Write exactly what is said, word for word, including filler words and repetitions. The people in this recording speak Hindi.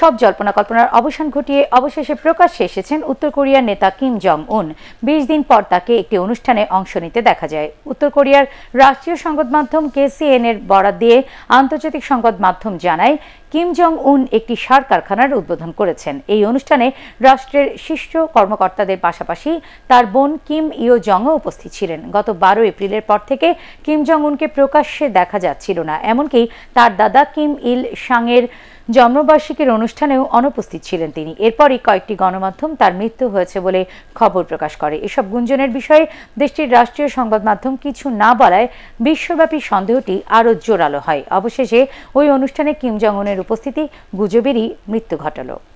सब जल्पना कल्पनार अवसान घटिए अवशेषे प्रकाश्ये एसेछेन उत्तर कोरियार नेता किम जोंग उन। बीस दिन पर ताके एकटी अनुष्ठाने अंश निते देखा जाय। उत्तर कोरियार राष्ट्रीय संबाद माध्यम केसीएनएर बरात दिए आंतर्जातिक संबाद माध्यम जानाय किम जोंग उन एक सार कारखानार उद्बोधन करेछेन। एई अनुष्ठाने राष्ट्रेर शीर्ष कर्मकर्तादेर पाशापाशि तार बोन किम यो जोंग उपस्थित छिलेन। गत बारो एप्रिलेर पर थेके किम जोंग उनके प्रकाश्ये देखा जाच्छिलो ना, एमनकि तार दादा किम इल सांगेर जन्मबार्षिकीर अनुष्ठानेও অনুপস্থিত ছিলেন তিনি। এরপরই কয়েকটি গণমাধ্যম তার মৃত্যু হয়েছে বলে খবর প্রকাশ করে। এসব গুঞ্জনের বিষয়ে দেশটির রাষ্ট্রীয় সংবাদ মাধ্যম কিছু না বলায় বিশ্বব্যাপী সন্দেহটি আরও জোরালো হয়। অবশেষে ওই অনুষ্ঠানে কিম জং উনের উপস্থিতি গুজবেরই মৃত্যু ঘটালো।